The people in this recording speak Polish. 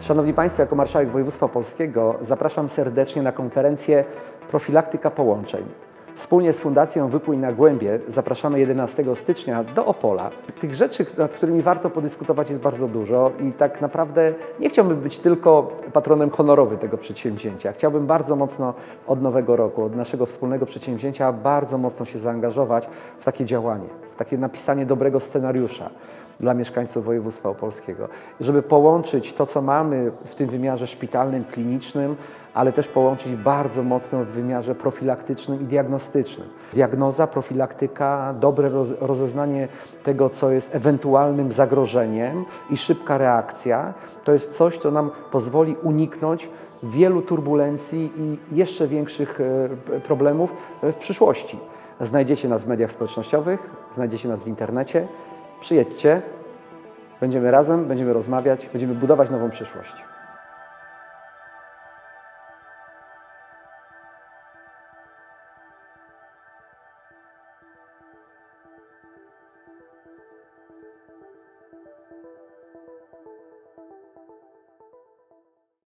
Szanowni Państwo, jako Marszałek Województwa Opolskiego zapraszam serdecznie na konferencję Profilaktyka Połączeń. Wspólnie z Fundacją Wypłyń na Głębie zapraszamy 11 stycznia do Opola. Tych rzeczy, nad którymi warto podyskutować, jest bardzo dużo i tak naprawdę nie chciałbym być tylko patronem honorowym tego przedsięwzięcia. Chciałbym bardzo mocno od nowego roku, od naszego wspólnego przedsięwzięcia bardzo mocno się zaangażować w takie działanie, w takie napisanie dobrego scenariusza dla mieszkańców województwa opolskiego, żeby połączyć to, co mamy w tym wymiarze szpitalnym, klinicznym, ale też połączyć bardzo mocno w wymiarze profilaktycznym i diagnostycznym. Diagnoza, profilaktyka, dobre rozeznanie tego, co jest ewentualnym zagrożeniem i szybka reakcja, to jest coś, co nam pozwoli uniknąć wielu turbulencji i jeszcze większych problemów w przyszłości. Znajdziecie nas w mediach społecznościowych, znajdziecie nas w internecie. Przyjedźcie, będziemy razem, będziemy rozmawiać, będziemy budować nową przyszłość.